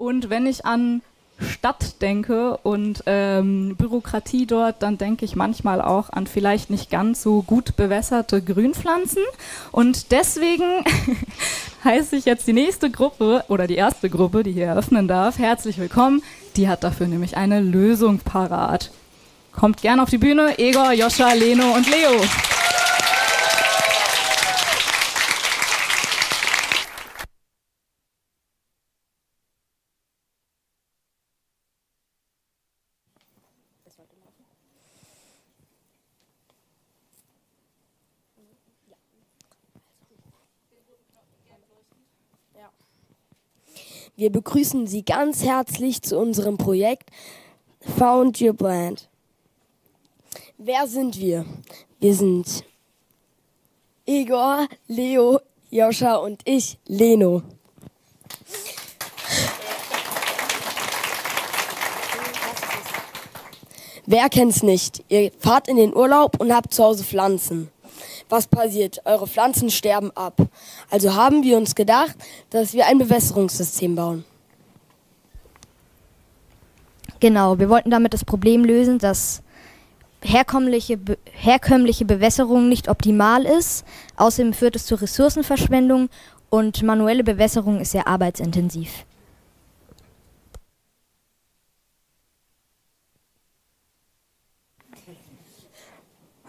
Und wenn ich an Stadt denke und Bürokratie dort, dann denke ich manchmal auch an vielleicht nicht ganz so gut bewässerte Grünpflanzen. Und deswegen heiße ich jetzt die nächste Gruppe oder die erste Gruppe, die hier eröffnen darf, herzlich willkommen. Die hat dafür nämlich eine Lösung parat. Kommt gern auf die Bühne, Egor, Joscha, Leno und Leo. Wir begrüßen Sie ganz herzlich zu unserem Projekt Find Your Plant. Wer sind wir? Wir sind Egor, Leo, Joscha und ich, Leno. Wer kennt's nicht? Ihr fahrt in den Urlaub und habt zu Hause Pflanzen. Was passiert? Eure Pflanzen sterben ab. Also haben wir uns gedacht, dass wir ein Bewässerungssystem bauen. Genau, wir wollten damit das Problem lösen, dass herkömmliche Bewässerung nicht optimal ist. Außerdem führt es zur Ressourcenverschwendung und manuelle Bewässerung ist sehr arbeitsintensiv.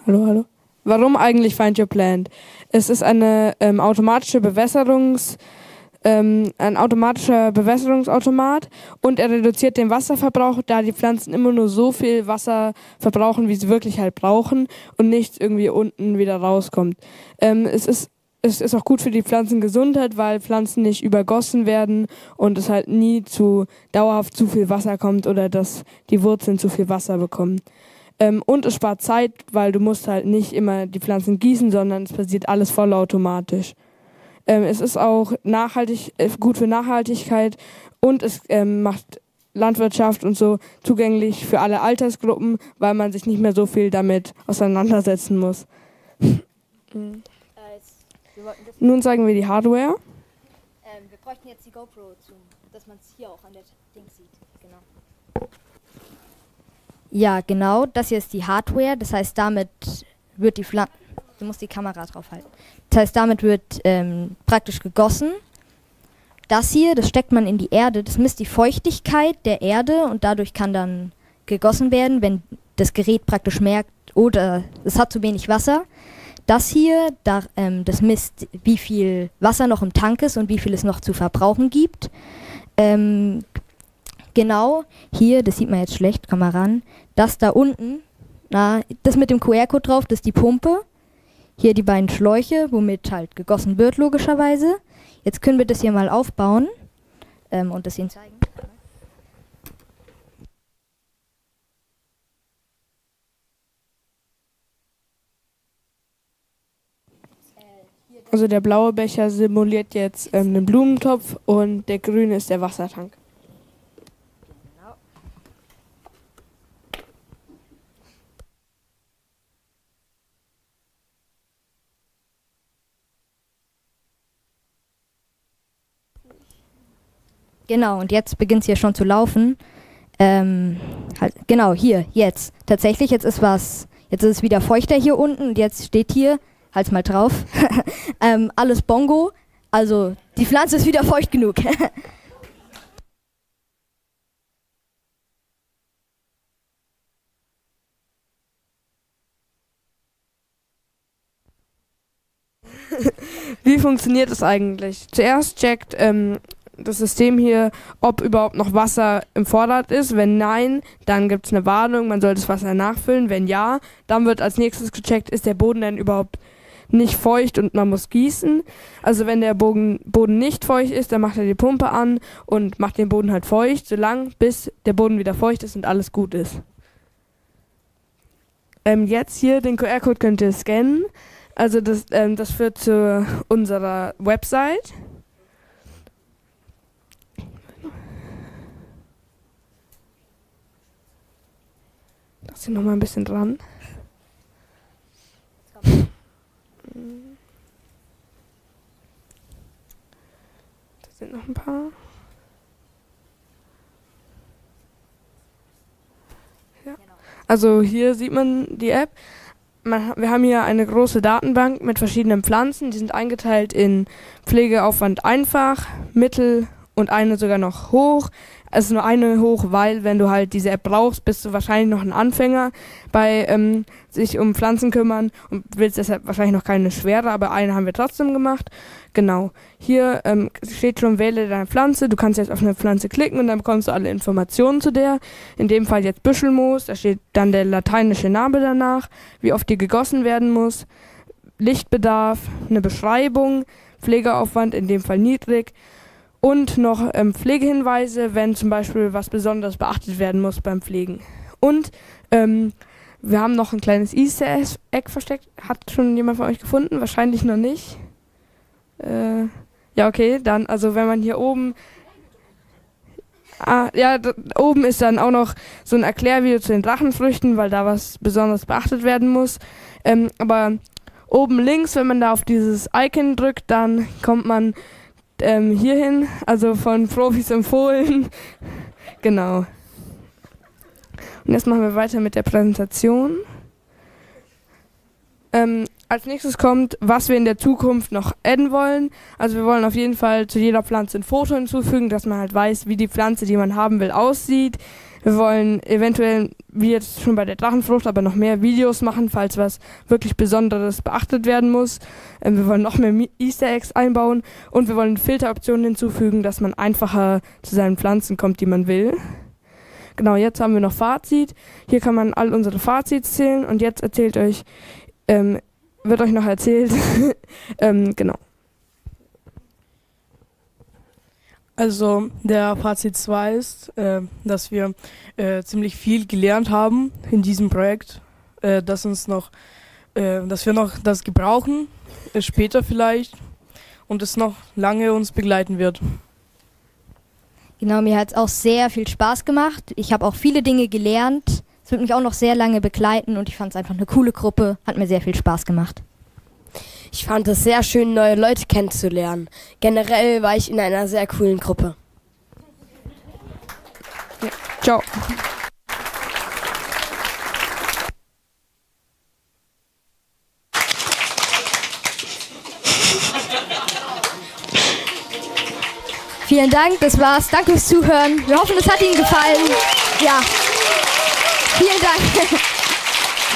Hallo, hallo. Warum eigentlich Find Your Plant? Es ist eine, ein automatischer Bewässerungsautomat und er reduziert den Wasserverbrauch, da die Pflanzen immer nur so viel Wasser verbrauchen, wie sie wirklich halt brauchen und nichts irgendwie unten wieder rauskommt. Es ist auch gut für die Pflanzengesundheit, weil Pflanzen nicht übergossen werden und es halt nie zu dauerhaft zu viel Wasser kommt oder dass die Wurzeln zu viel Wasser bekommen. Und es spart Zeit, weil du musst halt nicht immer die Pflanzen gießen, sondern es passiert alles vollautomatisch. Es ist auch nachhaltig, gut für Nachhaltigkeit und es macht Landwirtschaft und so zugänglich für alle Altersgruppen, weil man sich nicht mehr so viel damit auseinandersetzen muss. Nun zeigen wir die Hardware. Wir bräuchten jetzt die GoPro, dass man es hier auch an der Ding sieht. Genau. Ja, genau, das hier ist die Hardware, das heißt, damit wird die Pflanze, du musst die Kamera draufhalten, das heißt, damit wird praktisch gegossen. Das hier, das steckt man in die Erde, das misst die Feuchtigkeit der Erde und dadurch kann dann gegossen werden, wenn das Gerät praktisch merkt, oder es hat zu wenig Wasser. Das hier, das misst, wie viel Wasser noch im Tank ist und wie viel es noch zu verbrauchen gibt. Genau, hier, das sieht man jetzt schlecht, komm mal ran, das da unten, das mit dem QR-Code drauf, das ist die Pumpe. Hier die beiden Schläuche, womit halt gegossen wird, logischerweise. Jetzt können wir das hier mal aufbauen und das Ihnen zeigen. Also der blaue Becher simuliert jetzt den Blumentopf und der grüne ist der Wassertank. Genau, und jetzt beginnt es hier schon zu laufen. Halt, genau, hier, jetzt. Tatsächlich, jetzt ist es wieder feuchter hier unten und jetzt steht hier, halt's mal drauf, alles Bongo. Also die Pflanze ist wieder feucht genug. Wie funktioniert es eigentlich? Zuerst checkt das System hier, ob überhaupt noch Wasser im Vorrat ist. Wenn nein, dann gibt es eine Warnung, man soll das Wasser nachfüllen. Wenn ja, dann wird als nächstes gecheckt, ist der Boden denn überhaupt nicht feucht und man muss gießen. Also wenn der Boden nicht feucht ist, dann macht er die Pumpe an und macht den Boden halt feucht, solange bis der Boden wieder feucht ist und alles gut ist. Jetzt hier den QR-Code könnt ihr scannen. Also das führt zu unserer Website. Lass ihn noch mal ein bisschen dran. Da sind noch ein paar. Also hier sieht man die App. Wir haben hier eine große Datenbank mit verschiedenen Pflanzen. Die sind eingeteilt in Pflegeaufwand einfach, mittel und eine sogar noch hoch. Es ist nur eine hoch, weil wenn du halt diese App brauchst, bist du wahrscheinlich noch ein Anfänger bei sich um Pflanzen kümmern und willst deshalb wahrscheinlich noch keine schwere, aber eine haben wir trotzdem gemacht. Genau, hier steht schon, wähle deine Pflanze. Du kannst jetzt auf eine Pflanze klicken und dann bekommst du alle Informationen zu der. In dem Fall jetzt Büschelmoos, da steht dann der lateinische Name danach, wie oft die gegossen werden muss, Lichtbedarf, eine Beschreibung, Pflegeaufwand, in dem Fall niedrig. Und noch Pflegehinweise, wenn zum Beispiel was besonders beachtet werden muss beim Pflegen. Und wir haben noch ein kleines Easter Egg versteckt. Hat schon jemand von euch gefunden? Wahrscheinlich noch nicht. Ja, okay, dann, also wenn man hier oben... Ah, ja, oben ist dann auch noch so ein Erklärvideo zu den Drachenfrüchten, weil da was besonders beachtet werden muss. Aber oben links, wenn man da auf dieses Icon drückt, dann kommt man... hierhin, also von Profis empfohlen. Genau. Und jetzt machen wir weiter mit der Präsentation. Als nächstes kommt, was wir in der Zukunft noch adden wollen. Also wir wollen auf jeden Fall zu jeder Pflanze ein Foto hinzufügen, dass man halt weiß, wie die Pflanze, die man haben will, aussieht. Wir wollen eventuell, wie jetzt schon bei der Drachenfrucht, aber noch mehr Videos machen, falls was wirklich Besonderes beachtet werden muss. Wir wollen noch mehr Easter Eggs einbauen und wir wollen Filteroptionen hinzufügen, dass man einfacher zu seinen Pflanzen kommt, die man will. Genau, jetzt haben wir noch Fazit. Hier kann man all unsere Fazits zählen und jetzt wird euch noch erzählt. Genau. Also der Fazit 2 ist, dass wir ziemlich viel gelernt haben in diesem Projekt, dass wir noch das gebrauchen, später vielleicht, und es noch lange uns begleiten wird. Genau, mir hat es auch sehr viel Spaß gemacht. Ich habe auch viele Dinge gelernt. Es wird mich auch noch sehr lange begleiten und ich fand es einfach eine coole Gruppe. Hat mir sehr viel Spaß gemacht. Ich fand es sehr schön, neue Leute kennenzulernen. Generell war ich in einer sehr coolen Gruppe. Ja. Ciao. Vielen Dank, das war's. Danke fürs Zuhören. Wir hoffen, es hat Ihnen gefallen. Ja. Vielen Dank.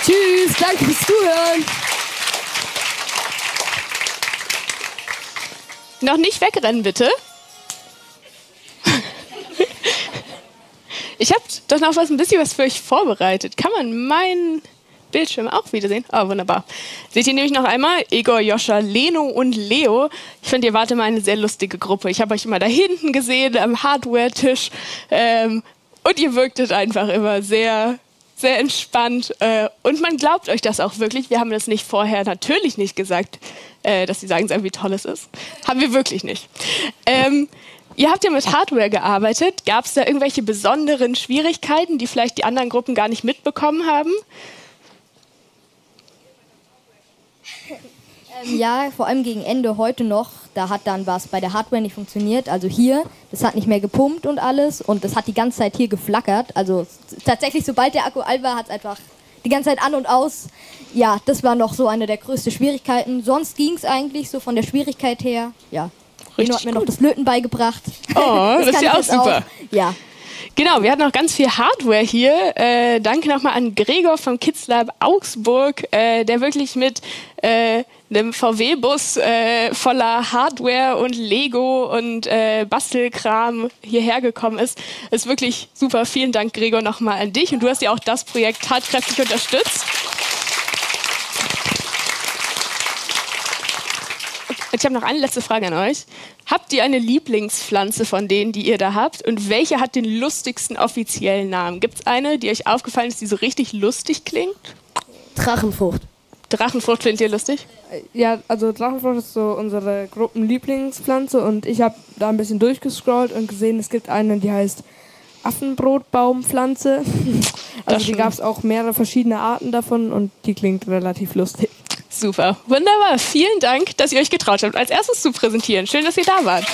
Tschüss, danke fürs Zuhören. Noch nicht wegrennen, bitte. Ich habe doch noch ein bisschen was für euch vorbereitet. Kann man meinen Bildschirm auch wiedersehen? Ah, wunderbar. Seht ihr nämlich noch einmal Egor, Joscha, Leno und Leo. Ich finde, ihr wart immer eine sehr lustige Gruppe. Ich habe euch immer da hinten gesehen, am Hardware-Tisch. Und ihr wirktet einfach immer sehr... sehr entspannt und man glaubt euch das auch wirklich. Wir haben das nicht vorher natürlich nicht gesagt, dass sie sagen sollen, wie toll es ist. Haben wir wirklich nicht. Ihr habt ja mit Hardware gearbeitet. Gab es da irgendwelche besonderen Schwierigkeiten, die vielleicht die anderen Gruppen gar nicht mitbekommen haben? Ja, vor allem gegen Ende heute noch. Da hat dann was bei der Hardware nicht funktioniert. Also hier, das hat nicht mehr gepumpt und alles. Und das hat die ganze Zeit hier geflackert. Also tatsächlich, sobald der Akku alt war, hat es einfach die ganze Zeit an und aus. Ja, das war noch so eine der größten Schwierigkeiten. Sonst ging es eigentlich so von der Schwierigkeit her. Ja, Leno hat mir noch das Löten beigebracht. Oh, das ist ja auch super. Auch. Ja. Genau, wir hatten noch ganz viel Hardware hier. Danke nochmal an Gregor vom Kids Lab Augsburg, der wirklich mit einem VW-Bus voller Hardware und Lego und Bastelkram hierher gekommen ist. Ist wirklich super. Vielen Dank, Gregor, nochmal an dich. Und du hast ja auch das Projekt tatkräftig unterstützt. Ich habe noch eine letzte Frage an euch. Habt ihr eine Lieblingspflanze von denen, die ihr da habt? Und welche hat den lustigsten offiziellen Namen? Gibt es eine, die euch aufgefallen ist, die so richtig lustig klingt? Drachenfrucht. Drachenfrucht findet ihr lustig? Ja, also Drachenfrucht ist so unsere Gruppenlieblingspflanze und ich habe da ein bisschen durchgescrollt und gesehen, es gibt eine, die heißt Affenbrotbaumpflanze. Also die gab es auch mehrere verschiedene Arten davon und die klingt relativ lustig. Super, wunderbar. Vielen Dank, dass ihr euch getraut habt, als erstes zu präsentieren. Schön, dass ihr da wart.